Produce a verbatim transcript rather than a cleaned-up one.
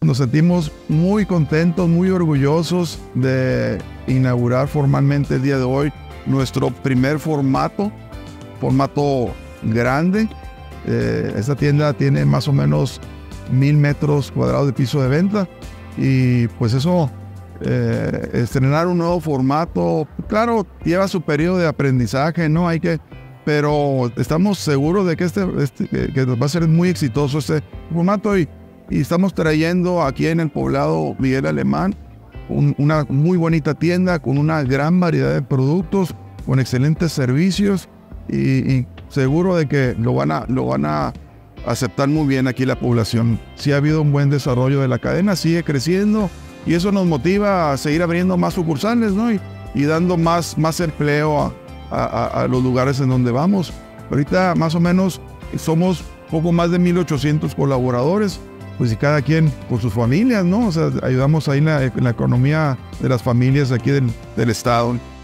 Nos sentimos muy contentos, muy orgullosos de inaugurar formalmente el día de hoy nuestro primer formato, formato grande. Eh, esta tienda tiene más o menos mil metros cuadrados de piso de venta y pues eso, eh, estrenar un nuevo formato, claro, lleva su periodo de aprendizaje, ¿no? Hay que... Pero estamos seguros de que, este, este, que va a ser muy exitoso este formato y... Y estamos trayendo aquí en el Poblado Miguel Alemán un, una muy bonita tienda con una gran variedad de productos, con excelentes servicios y, y seguro de que lo van, a, lo van a aceptar muy bien aquí la población. Sí ha habido un buen desarrollo de la cadena, sigue creciendo y eso nos motiva a seguir abriendo más sucursales, ¿no? y, y dando más, más empleo a, a, a los lugares en donde vamos. Ahorita más o menos somos poco más de mil ochocientos colaboradores. Pues y cada quien con sus familias, ¿no? O sea, ayudamos ahí en la, en la economía de las familias aquí del, del estado.